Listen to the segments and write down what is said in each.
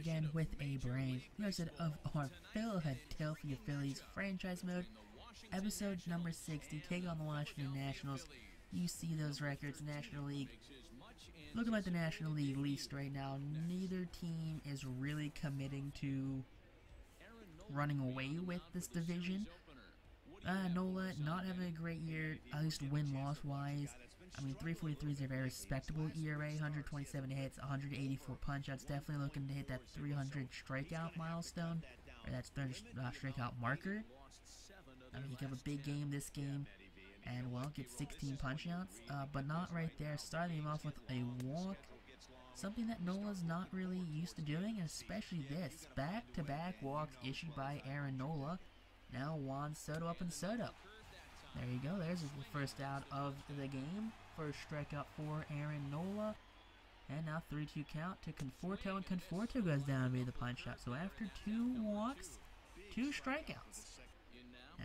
again with a brain. The episode of our Philhead Tale for Your Phillies franchise mode, episode number 60, take on the Washington Nationals. You see those records, National League. Looking at the National League least right now, neither team is really committing to running away with this division. Nola not having a great year, at least win-loss wise. I mean, 3.43 is a very respectable ERA, 127 hits, 184 punch-outs. Definitely looking to hit that 300 strikeout milestone, or that's 300 strikeout marker. I mean, he got a big game this game, and well, gets 16 punch-outs, but not right there. Starting him off with a walk, something that Nola's not really used to doing, and especially this back-to-back walks issued by Aaron Nola. Now Juan Soto up in Soto. There you go. There's his first out of the game. First strikeout for Aaron Nola. And now 3-2 count to Conforto. And Conforto goes down via the punch out. So after two walks, two strikeouts.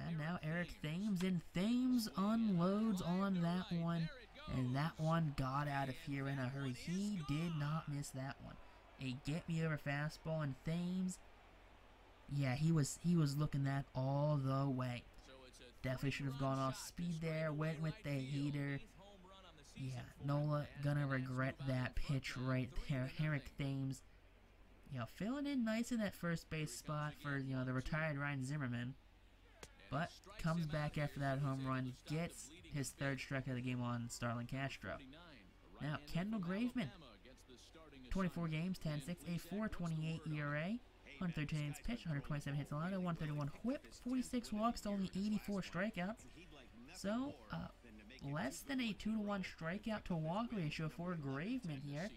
And now Eric Thames. And Thames unloads on that one. And that one got out of here in a hurry. He did not miss that one. A get-me-over fastball. And Thames, yeah, he was looking that all the way. Definitely should have gone off speed there, went with the heater. Yeah, Nola gonna regret that pitch right there. Eric Thames, you know, filling in nice in that first base spot for, you know, the retired Ryan Zimmerman. But comes back after that home run, gets his third strikeout of the game on Starlin Castro. Now, Kendall Graveman, 24 games, 10-6, a 4.28 ERA. 113 innings pitched, 127 hits allowed, 131 whip, 46 walks to only 84 strikeouts. So, less than a 2-to-1 strikeout to walk ratio for Graveman here.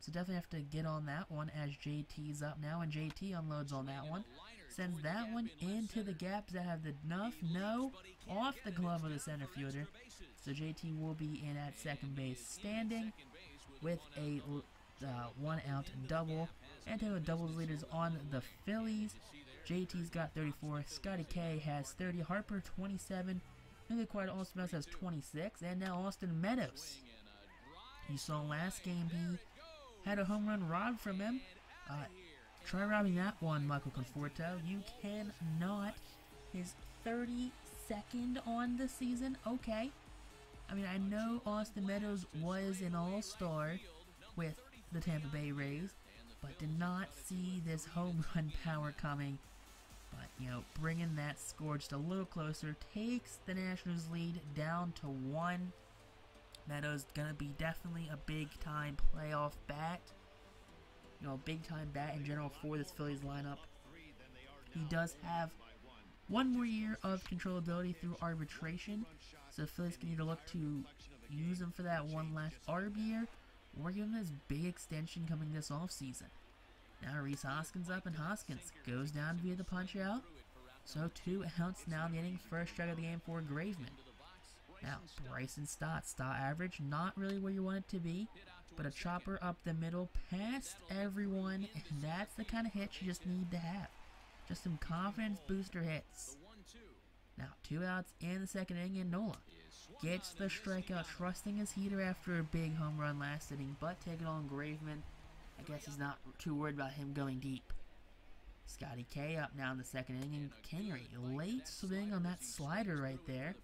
So definitely have to get on that one as JT's up now, and JT unloads on that one. Sends that one into the gaps that have the enough, no, off the glove of the center fielder. So JT will be in at second base standing with a one-out double. And to the doubles leaders on the Phillies, JT's got 34, Scottie K has 30, Harper 27, newly acquired Austin Meadows has 26, and now Austin Meadows. You saw last game he had a home run robbed from him. Try robbing that one, Michael Conforto. You cannot. His 32nd on the season. Okay. I mean, I know Austin Meadows was an all-star with the Tampa Bay Rays, but did not see this home run power coming. But, you know, bringing that score just a little closer takes the Nationals lead down to 1. Meadows gonna be definitely a big-time playoff bat. You know, big-time bat in general for this Phillies lineup. He does have one more year of controllability through arbitration, so the Phillies can either look to use him for that one last arb year, we're giving this big extension coming this offseason. Now Reese Hoskins up, and Hoskins goes down via the punch out. So 2 outs now in the inning, first strike of the game for Graveman. Now Bryson Stott, Stott average, not really where you want it to be, but a chopper up the middle past everyone, and that's the kind of hit you just need to have. Just some confidence booster hits. Now 2 outs in the second inning, and Nola gets the strikeout, trusting his heater after a big home run last inning, but taking on Graveman. I guess he's not too worried about him going deep. Scottie K up now in the second inning, and Kingery, late swing on that slider right there.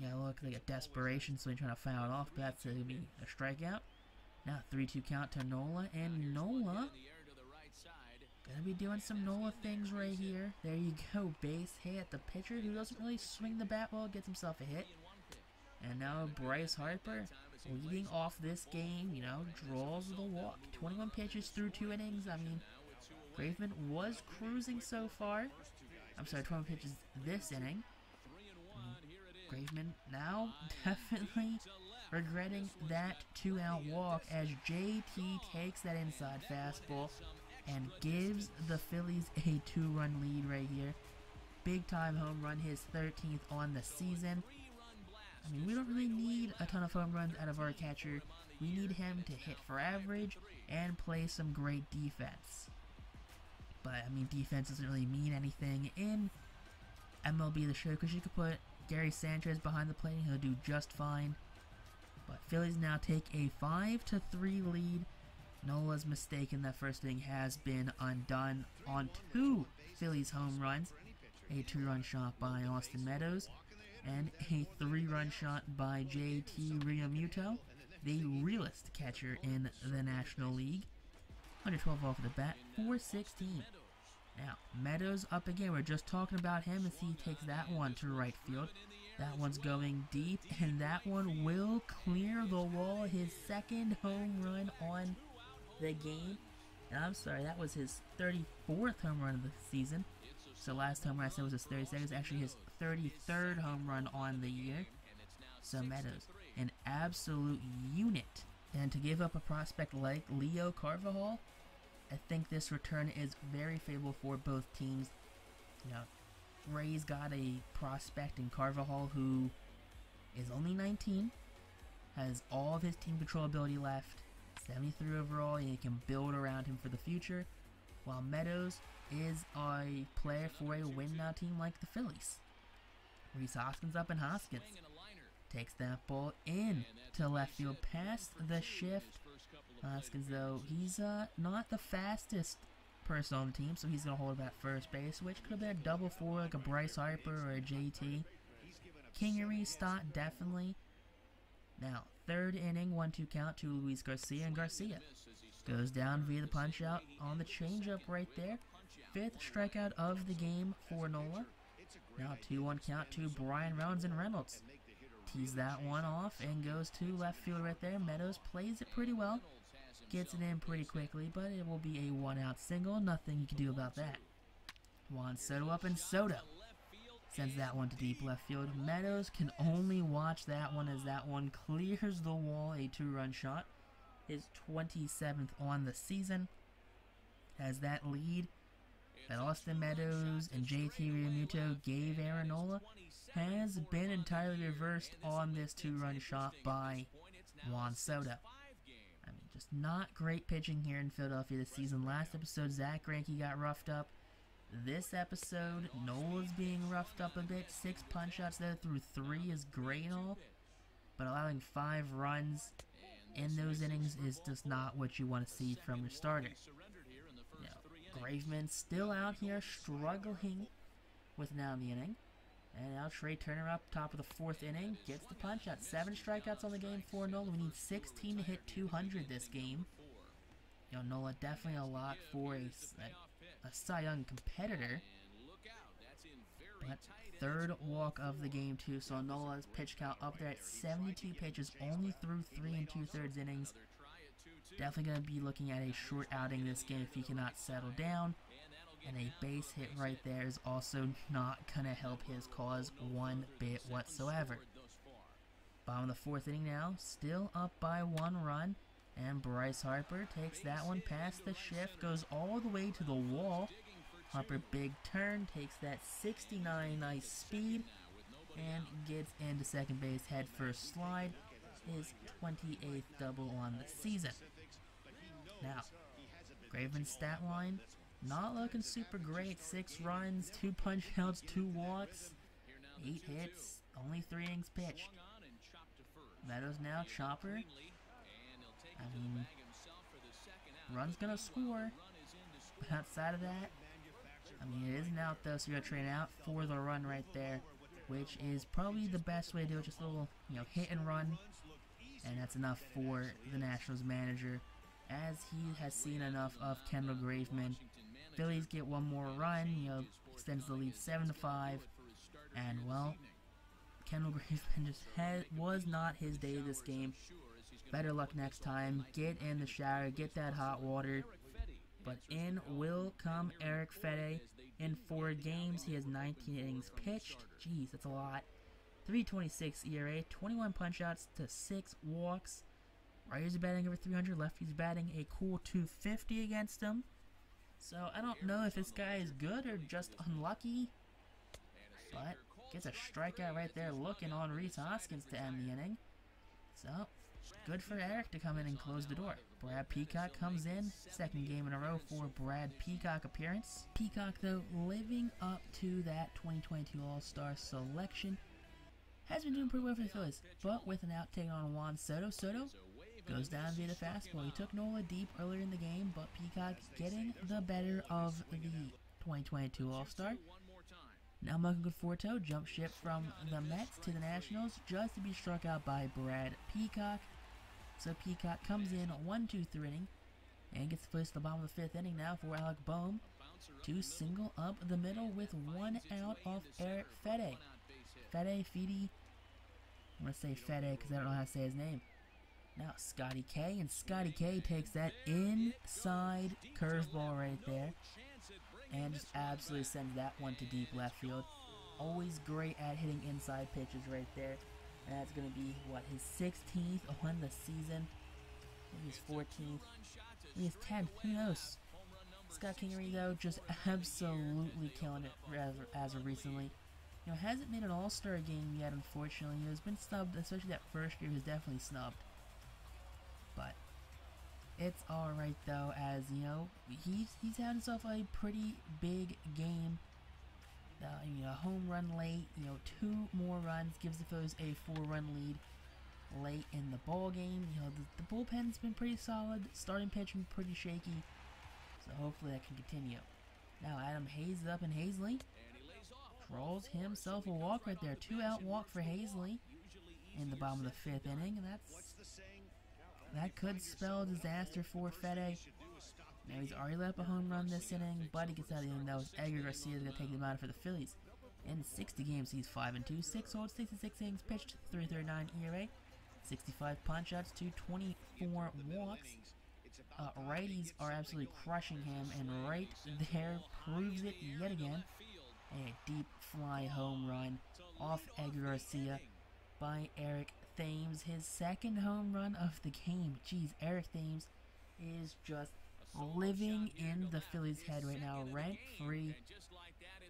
Yeah, look, like a desperation swing trying to foul it off, but that's going to be a strikeout. Now 3-2 count to Nola, and Nola gonna be doing some Nola things right here. There you go, base hit. The pitcher who doesn't really swing the bat well gets himself a hit. And now Bryce Harper leading off this game, you know, draws the walk. 21 pitches through 2 innings. I mean, Graveman was cruising so far. I'm sorry, 21 pitches this inning. Graveman now definitely regretting that 2-out walk as JT takes that inside fastball and gives the Phillies a 2-run lead right here. Big time home run, his 13th on the season. I mean, we don't really need a ton of home runs out of our catcher. We need him to hit for average and play some great defense. But I mean, defense doesn't really mean anything in MLB The Show, because you could put Gary Sanchez behind the plate and he'll do just fine. But Phillies now take a 5-3 lead Nola's mistake in that first inning has been undone on two Phillies home runs, a 2-run shot by Austin Meadows and a 3-run shot by J.T. Realmuto, the realest catcher in the National League. 112 off the bat, 416. Now, Meadows up again. We're just talking about him as he takes that one to right field. That one's going deep, and that one will clear the wall. His second home run on the game. And I'm sorry, that was his 34th home run of the season. So last home run I said was his 32nd. It's actually his 33rd home run on the year. So Meadows, an absolute unit. And to give up a prospect like Leo Carvajal, I think this return is very favorable for both teams. You know, Rays got a prospect in Carvajal who is only 19, has all of his team control ability left, 73 overall, and you can build around him for the future, while Meadows is a player for a win-now team like the Phillies. Reese Hoskins up, and Hoskins takes that ball in to left field past the shift. Hoskins, though, he's not the fastest person on the team, so he's going to hold about first base, which could have been a double for like a Bryce Harper or a JT. Kingery, Stott, definitely. Now, third inning, 1-2 count to Luis Garcia, and Garcia goes down via the punch-out on the changeup right there. Fifth strikeout of the game for Nola. Now, 2-1 count to Brian Reynolds, and Reynolds tees that one off and goes to left field right there. Meadows plays it pretty well, gets it in pretty quickly, but it will be a one-out single. Nothing you can do about that. Juan Soto up, and Soto sends that one to deep left field. Meadows can only watch that one as that one clears the wall, a 2-run shot. His 27th on the season. Has that lead that Austin Meadows and J.T. Realmuto gave Aaron Nola has been entirely reversed on this 2-run shot by Juan Soto. I mean, just not great pitching here in Philadelphia this season. Last episode, Zach Greinke got roughed up. This episode, Nola's being roughed up a bit. 6 punch-outs there through 3 is great and all, but allowing 5 runs in those innings is just not what you want to see from your starter. Now, Graveman still out here struggling with now in the inning. And now Trey Turner up top of the 4th inning. Gets the punch out. 7 strikeouts on the game for Nola. We need 16 to hit 200 this game. You know, Nola definitely a lot for a Cy Young competitor. But 3rd walk of the game too. So Nola's pitch count up there at 72 pitches, only through 3 2/3 innings. Definitely going to be looking at a short outing this game if he cannot settle down. And a base hit right there is also not going to help his cause one bit whatsoever. Bottom of the 4th inning now. Still up by 1 run. And Bryce Harper takes that one past the shift. Goes all the way to the wall. Harper big turn. Takes that 69, nice speed. And gets into second base head first slide. His 28th double on the season. Now, Graveman's stat line, not looking super great. 6 runs, 2 punch outs, 2 walks, 8 hits, only 3 innings pitched. Meadows now, chopper. I mean, run's gonna score, but outside of that, I mean, it isn't out though, so you're gonna train out for the run right there, which is probably the best way to do it. Just a little, you know, hit and run, and that's enough for the Nationals manager, as he has seen enough of Kendall Graveman. Phillies get one more run, you know, extends the lead 7-5, and well, Kendall Graveman just was not his day this game. Better luck next time. Get in the shower, get that hot water. But in will come Eric Fede. In 4 games, he has 19 innings pitched. Jeez, that's a lot. 3.26 ERA, 21 punch-outs to 6 walks. Righties are batting over 300. Lefties batting a cool 250 against him. So I don't know if this guy is good or just unlucky. But gets a strikeout right there, looking on Reese Hoskins to end the inning. So good for Eric to come in and close the door. Brad Peacock comes in, 2nd game in a row for Brad Peacock appearance. Peacock, though, living up to that 2022 All-Star selection, has been doing pretty well for the Phillies, but with an out taking on Juan Soto. Soto Goes down via the fastball. He took Nola deep earlier in the game, but Peacock getting the better of the 2022 All-Star. Now Michael Conforto jumps ship from the Mets to the Nationals just to be struck out by Brad Peacock. So Peacock comes in 1-2-3 inning and gets placed at the bottom of the 5th inning now for Alec Bohm to single up the middle with one out off Eric Fede. I'm going to say Fede because I don't know how to say his name. Now Scottie K, and Scottie K takes that inside curveball right there and just absolutely sends that one to deep left field. Always great at hitting inside pitches right there. And that's going to be, what, his 16th on the season? Maybe his 14th. Maybe his 10th. Who knows? Scott Kingery, though, just absolutely killing it as of recently. You know, hasn't made an All-Star game yet, unfortunately. You know, he's been snubbed, especially that first year. He was definitely snubbed. But it's alright, though, as, you know, he's had himself a pretty big game. You know, home run late, you know, 2 more runs gives the Phillies a 4-run lead late in the ball game. You know, the bullpen's been pretty solid, starting pitch been pretty shaky, so hopefully that can continue. Now Adam Hayes is up in Hazley, draws himself a walk right there, 2-out walk for Hazley in the bottom of the 5th inning, and that could spell disaster for Fede. Now he's already let up a home run this inning, but he gets out of the inning. That was Edgar Garcia is going to take him out for the Phillies. In 60 games, he's 5-2, 6 holds, 66 innings pitched, 3.39 ERA, 65 punch-outs to 24 walks. Righties are absolutely crushing him, and right there proves it yet again. A deep fly home run off Edgar Garcia by Eric Thames, his 2nd home run of the game. Jeez, Eric Thames is just living in the Phillies' head right now, rent-free.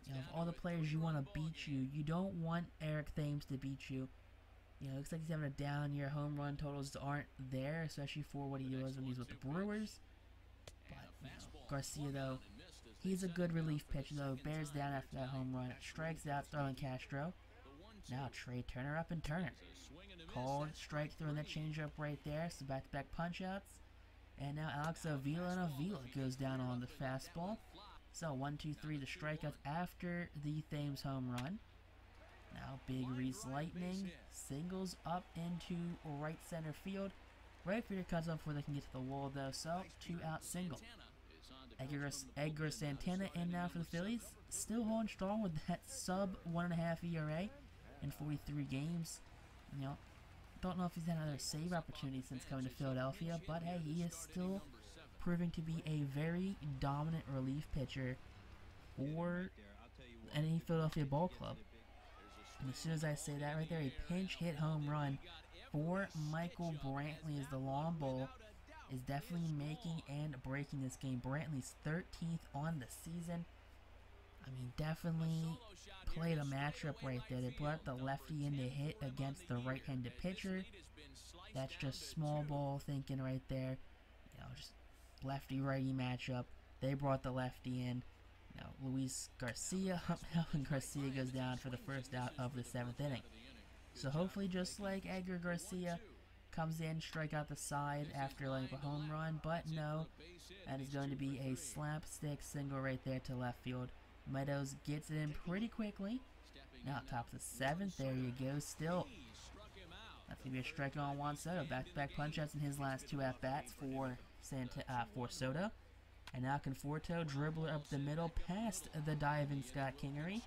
You know, of all the players you want to beat you don't want Eric Thames to beat you. You know, it looks like he's having a down year. Home run totals aren't there, especially for what he was when he was with the Brewers. But, you know, Garcia, though, he's a good relief pitcher, though. Bears down after that home run. Strikes out Starlin Castro. Now Trey Turner up in Turner. Called strike throwing that changeup right there. So back-to-back punch-outs. And now Alex Avila, and Avila goes down on the fastball. So 1-2-3 the strikeouts after the Thames home run. Now Big Reese Lightning singles up into right center field. Right fielder cuts up before they can get to the wall, though. So 2-out single. Edgar Santana in now for the Phillies. Still holding strong with that sub-1.5 ERA. In 43 games, you know, don't know if he's had another save opportunity since coming to Philadelphia, but hey, he is still proving to be a very dominant relief pitcher for any Philadelphia ball club. And as soon as I say that right there, a pinch hit home run for Michael Brantley as the long ball is definitely making and breaking this game. Brantley's 13th on the season. I mean, definitely played a matchup right there. They brought the lefty in to hit against the right-handed pitcher. That's just small ball thinking right there. You know, just lefty-righty matchup. They brought the lefty in. Now, Luis Garcia up now, and Garcia goes down for the first out of the 7th inning. So hopefully, just like Edgar Garcia, comes in, strike out the side after like a home run, but no, that is going to be a slapstick single right there to left field. Meadows gets it in pretty quickly. Now top of the 7th, there you go, still. That's going to be a strike on Juan Soto. Back-to-back punch-outs in his last 2 at-bats for Soto. And now Conforto, dribbler up the middle, past the diving Scott Kingery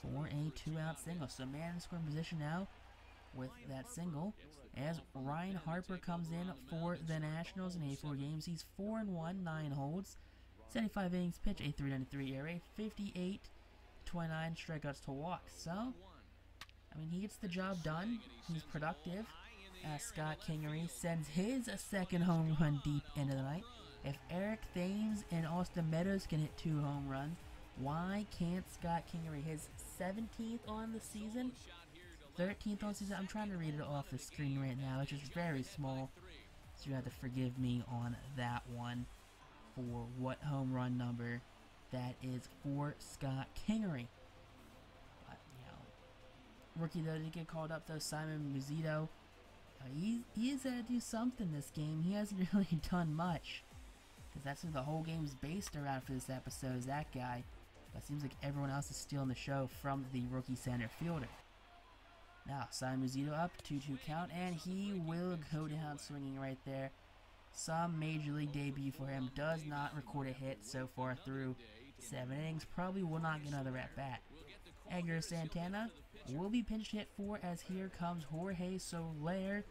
for a 2-out single. So man in scoring position now with that single, as Ryne Harper comes in for the Nationals in 84 games. He's 4-1, 9 holds. 75 innings pitch, a 3.93 ERA, 58, 29 strikeouts to walks. So, I mean, he gets the job done. He's productive. As Scott Kingery sends his 2nd home run deep into the night. If Eric Thames and Austin Meadows can hit 2 home runs, why can't Scott Kingery? His 17th on the season, 13th on the season. I'm trying to read it off the screen right now, which is very small, so you have to forgive me on that one. For what home run number that is for Scott Kingery. But, you know, rookie though did get called up though, Simon Muzziotti He's got to do something this game. He hasn't really done much. Because that's what the whole game's based around for this episode, is that guy. But it seems like everyone else is stealing the show from the rookie center fielder. Now, Simon Muzziotti up, 2-2 count, and he will go down swinging right there. Some major league debut for him. Does not record a hit so far through 7 innings. Probably will not get another at bat. Edgar Santana will be pinched hit for, as here comes Jorge Soler.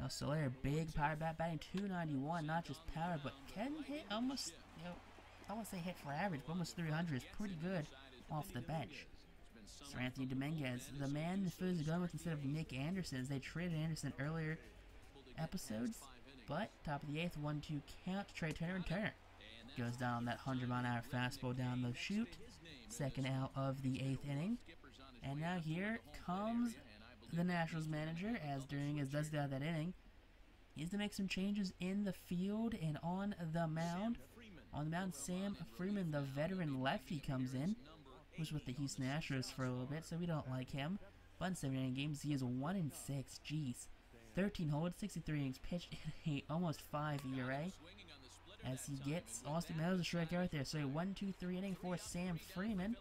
Now Soler, big power bat, batting 291. Not just power, but can hit almost, you know, I won't say hit for average, but almost 300 is pretty good off the bench. Sir Anthony Dominguez, the man the Phillies are going with instead of Nick Anderson, as they traded Anderson earlier episodes. But top of the 8th, 1-2 count, Trey Turner, and Turner goes down that 100-mile-an-hour fastball down the chute. Second out of the 8th inning. And now here comes the Nationals manager, as Dominguez does get out of that inning. He needs to make some changes in the field and on the mound. On the mound, Sam Freeman, the veteran lefty, comes in. He was with the Houston Astros for a little bit, so we don't like him. But in 7 games, he is 1-6. Jeez. 13 holds, 63 innings pitched, in a almost 5 ERA. As he gets Austin Meadows a strikeout right there. So a 1-2-3 inning for Sam Freeman.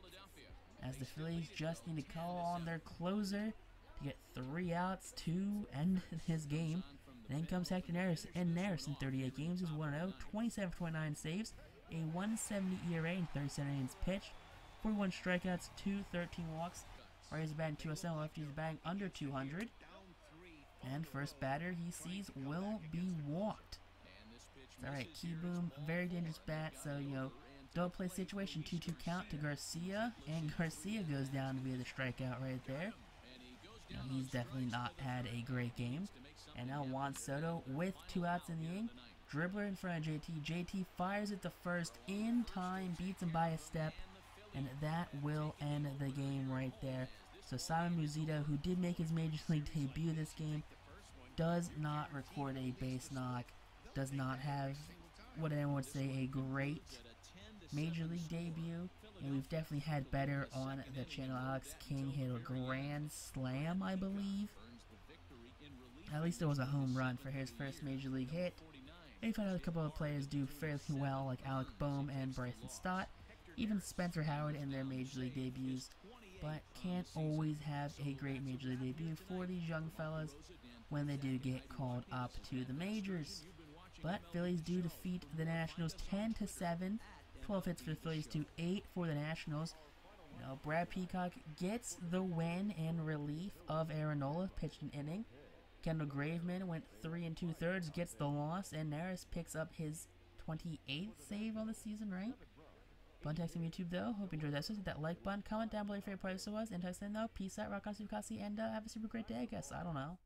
As the Phillies just need to call on their closer to get 3 outs to end his game. And then comes Hector Neres, and Neres in 38 games is 1-0, 27 for 29 saves, a 170 ERA in 37 innings pitched, 41 strikeouts, 2-13 walks. Righties are batting 207, lefties are batting under 200. And first batter he sees will be walked. Alright, Keyboom, very dangerous bat, so, you know, double play situation, 2-2 count to Garcia, and Garcia goes down via the strikeout right there. Now, he's definitely not had a great game. And now Juan Soto with 2 outs in the inning. Dribbler in front of J.T. J.T. fires at the first in time, beats him by a step, and that will end the game right there. So Simon Muzziotti, who did make his major league debut this game, does not record a base knock, does not have what anyone would say a great major league debut, and we've definitely had better on the channel. Alex King hit a grand slam, I believe. At least it was a home run for his first major league hit. And you find out a couple of players do fairly well, like Alec Bohm and Bryson Stott, even Spencer Howard in their major league debuts, but can't always have a great major league debut for these young fellas when they do get called up to the majors. But Phillies do defeat the Nationals 10-7, 12 hits for the Phillies to 8 for the Nationals. Now Brad Peacock gets the win in relief of Aaron Nola, pitched an inning. Kendall Graveman went 3 2/3, gets the loss, and Neres picks up his 28th save on the season, right? Fun text on YouTube though. Hope you enjoyed that. So hit that like button, comment down below your favorite part of this was, and text in though. Peace out, rock on, Steve Kasi, and have a super great day, I guess. I don't know.